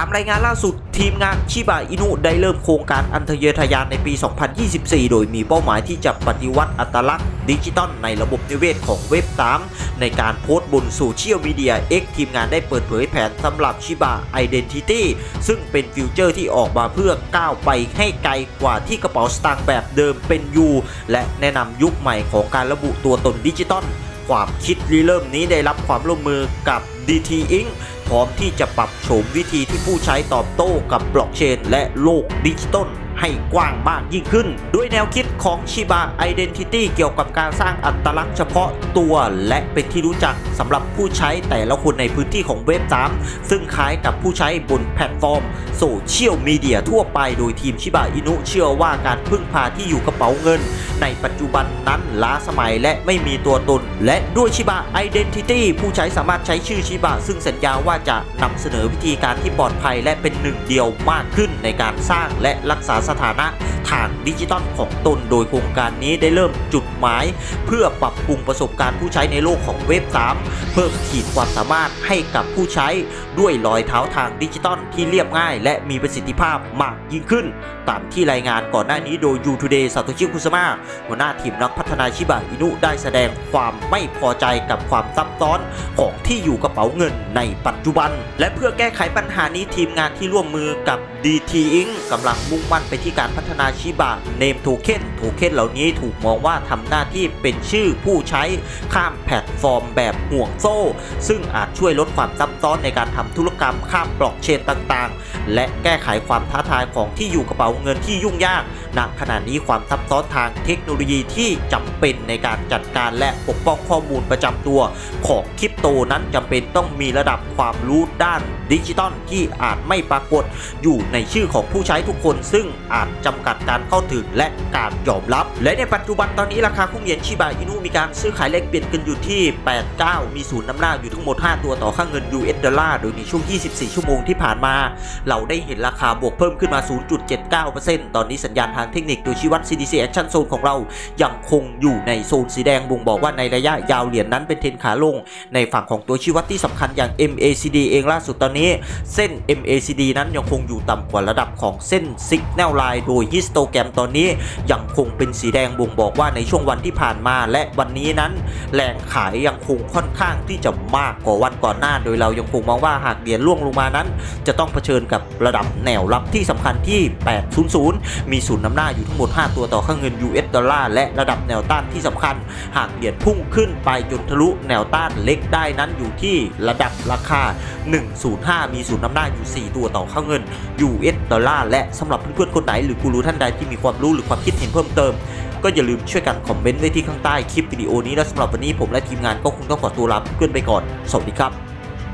ตามรายงานล่าสุดทีมงานชิบะอินุได้เริ่มโครงการอันทะเยอทะยานในปี 2024 โดยมีเป้าหมายที่จะปฏิวัติอัตลักษณ์ดิจิตอลในระบบนิเวศของเว็บ 3ในการโพสต์บนโซเชียลมีเดีย X ทีมงานได้เปิดเผยแผนสำหรับชิบะ Identity ซึ่งเป็นฟิวเจอร์ที่ออกมาเพื่อก้าวไปให้ไกลกว่าที่กระเป๋าสตางค์แบบเดิมเป็นอยู่และแนะนำยุคใหม่ของการระบุตัวตนดิจิตอลความคิดริเริ่มนี้ได้รับความร่วมมือกับ DT Inc พร้อมที่จะปรับโฉมวิธีที่ผู้ใช้ตอบโต้กับบล็อกเชนและโลกดิจิตอลให้กว้างมากยิ่งขึ้นด้วยแนวคิดของชิบะ Identity เกี่ยวกับการสร้างอัตลักษณ์เฉพาะตัวและเป็นที่รู้จักสำหรับผู้ใช้แต่ละคนในพื้นที่ของเว็บ 3ซึ่งคล้ายกับผู้ใช้บนแพลตฟอร์มโซเชียลมีเดียทั่วไปโดยทีมชิบะอินุเชื่อว่าการพึ่งพาที่อยู่กระเป๋าเงินในปัจจุบันนั้นล้าสมัยและไม่มีตัวตนและด้วยชิบะ Identity ผู้ใช้สามารถใช้ชื่อชิบะซึ่งสัญญาว่าจะนำเสนอวิธีการที่ปลอดภัยและเป็นหนึ่งเดียวมากขึ้นในการสร้างและรักษาสถานะทางดิจิตอลของตนโดยโครงการนี้ได้เริ่มจุดหมายเพื่อปรับปรุงประสบการณ์ผู้ใช้ในโลกของเว็บ 3เพิ่มขีดความสามารถให้กับผู้ใช้ด้วยรอยเท้าทางดิจิตอลที่เรียบง่ายและมีประสิทธิภาพมากยิ่งขึ้นตามที่รายงานก่อนหน้านี้โดย U-Today ซาโตชิ คุซามะหัวหน้าทีมนักพัฒนาชิบะอินุได้แสดงความไม่พอใจกับความซับซ้อนของที่อยู่กระเป๋าเงินในปัจจุบันและเพื่อแก้ไขปัญหานี้ทีมงานที่ร่วมมือกับ DT Inc กำลังมุ่งมั่นไปที่การพัฒนาชิบะเนมโทเค็นเหล่านี้ถูกมองว่าทำหน้าที่เป็นชื่อผู้ใช้ข้ามแพลตฟอร์มแบบห่วงโซ่ซึ่งอาจช่วยลดความซับซ้อนในการทำธุรกรรมข้ามบล็อกเชนต่างๆและแก้ไขความท้าทายของที่อยู่กระเป๋าเงินที่ยุ่งยากณขณะนี้ความซับซ้อนทางเทคโนโลยีที่จำเป็นในการจัดการและปกป้องข้อมูลประจำตัวของคริปโตนั้นจำเป็นต้องมีระดับความรู้ด้านดิจิตอลที่อาจไม่ปรากฏอยู่ในชื่อของผู้ใช้ทุกคนซึ่งอาจจำกัดการเข้าถึงและการยอมรับและในปัจจุบันตอนนี้ราคาของเหรียญชิบะอินุมีการซื้อขายแลกเปลี่ยนกันอยู่ที่ 89 มีศูนย์นำหน้าอยู่ทั้งหมด 5 ตัวต่อค่าเงิน US ดอลลาร์โดยในช่วง 24 ชั่วโมงที่ผ่านมาเราได้เห็นราคาบวกเพิ่มขึ้นมา 0.79% ตอนนี้สัญญาณทางเทคนิคโดยชี้วัด CDC Action Zone ของเรายังคงอยู่ในโซนสีแดงบ่งบอกว่าในระยะยาวเหรียญนั้นเป็นเทรนขาลงในฝั่งของตัวชี้วัดที่สำคัญอย่าง MACD เองล่าสุดตอนนี้เส้น MACD นั้นยังคงอยู่ต่ำกว่าระดับของเส้น Signal Line โดย Histogram ตอนนี้ยังคงเป็นสีแดงบ่งบอกว่าในช่วงวันที่ผ่านมาและวันนี้นั้นแรงขายยังคงค่อนข้างที่จะมากกว่าวันก่อนหน้าโดยเรายังคงมองว่าหากเหรียญล่วงลงมานั้นจะต้องเผชิญกับระดับแนวรับที่สำคัญที่ 800 มีศูนย์นำหน้าอยู่ทั้งหมด 5 ตัวต่อค่าเงิน US ดอลลาร์และระดับแนวต้านที่สำคัญหากเหรียญพุ่งขึ้นไปจนทะลุแนวต้านเล็กได้นั้นอยู่ที่ระดับราคา 105 มีศูนย์นำหน้าอยู่ 4 ตัวต่อค่าเงิน US ดอลลาร์และสำหรับเพื่อนๆคนไหนหรือกูรูท่านใดที่มีความรู้หรือความคิดเห็นเพิ่มเติมก็อย่าลืมช่วยกันคอมเมนต์ไว้ที่ข้างใต้คลิปวิดีโอนี้และสำหรับวันนี้ผมและทีมงานก็คงต้องขอตัวลาเพื่อนไปก่อนสวัสดีครับ